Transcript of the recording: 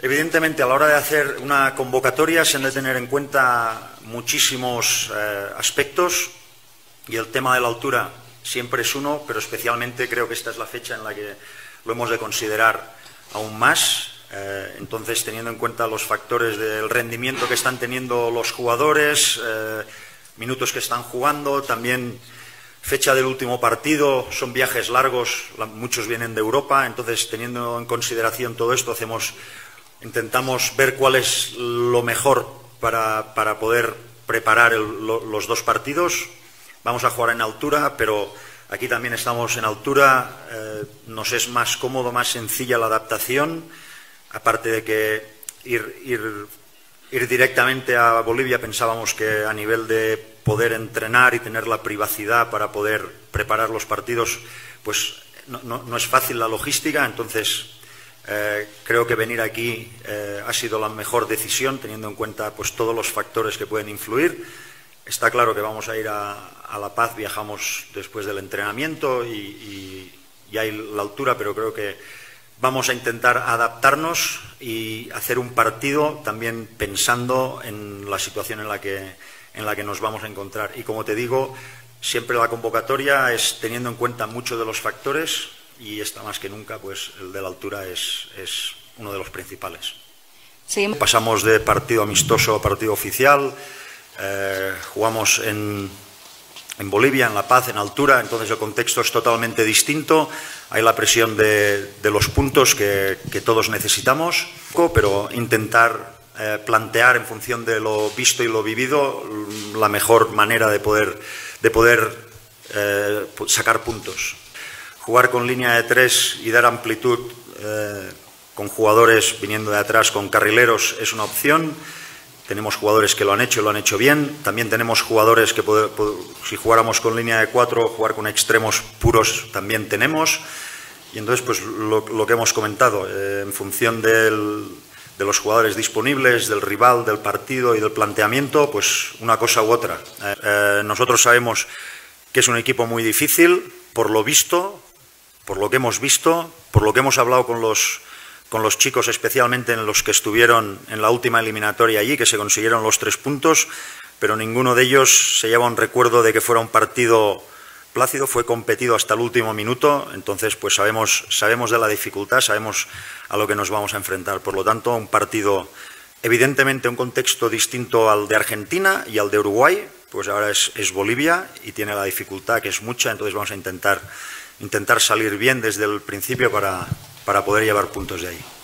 Evidentemente, a la hora de hacer una convocatoria se han de tener en cuenta muchísimos aspectos, y el tema de la altura siempre es uno, pero especialmente creo que esta es la fecha en la que lo hemos de considerar aún más. Entonces, teniendo en cuenta los factores del rendimiento que están teniendo los jugadores, minutos que están jugando, también fecha del último partido, son viajes largos, muchos vienen de Europa. Entonces, teniendo en consideración todo esto, intentamos ver cuál es lo mejor para poder preparar los dos partidos. Vamos a jugar en altura, pero aquí también estamos en altura. Nos es más cómodo, más sencilla la adaptación. Aparte de que ir directamente a Bolivia, pensábamos que a nivel de poder entrenar y tener la privacidad para poder preparar los partidos, pues no es fácil la logística. Entonces, creo que venir aquí ha sido la mejor decisión, teniendo en cuenta pues todos los factores que pueden influir. Está claro que vamos a ir a La Paz, viajamos después del entrenamiento y hay la altura, pero creo que vamos a intentar adaptarnos y hacer un partido también pensando en la situación en la que nos vamos a encontrar. Y como te digo, siempre la convocatoria es teniendo en cuenta muchos de los factores, y esta más que nunca, pues el de la altura es uno de los principales. Sí. Pasamos de partido amistoso a partido oficial, jugamos en Bolivia, en La Paz, en altura. Entonces el contexto es totalmente distinto, hay la presión de los puntos que todos necesitamos, pero intentar plantear en función de lo visto y lo vivido la mejor manera de poder sacar puntos. Jugar con línea de tres y dar amplitud con jugadores viniendo de atrás, con carrileros, es una opción. Tenemos jugadores que lo han hecho y lo han hecho bien. También tenemos jugadores que, si jugáramos con línea de cuatro, jugar con extremos puros también tenemos. Y entonces, pues lo que hemos comentado, en función de los jugadores disponibles, del rival, del partido y del planteamiento, pues una cosa u otra. Nosotros sabemos que es un equipo muy difícil, por lo visto, por lo que hemos visto, por lo que hemos hablado con los chicos, especialmente en los que estuvieron en la última eliminatoria allí, que se consiguieron los 3 puntos, pero ninguno de ellos se lleva un recuerdo de que fuera un partido plácido. Fue competido hasta el último minuto. Entonces, pues sabemos de la dificultad, sabemos a lo que nos vamos a enfrentar. Por lo tanto, un partido, evidentemente, un contexto distinto al de Argentina y al de Uruguay. Pues ahora es Bolivia y tiene la dificultad, que es mucha. Entonces vamos a intentar salir bien desde el principio para poder llevar puntos de ahí.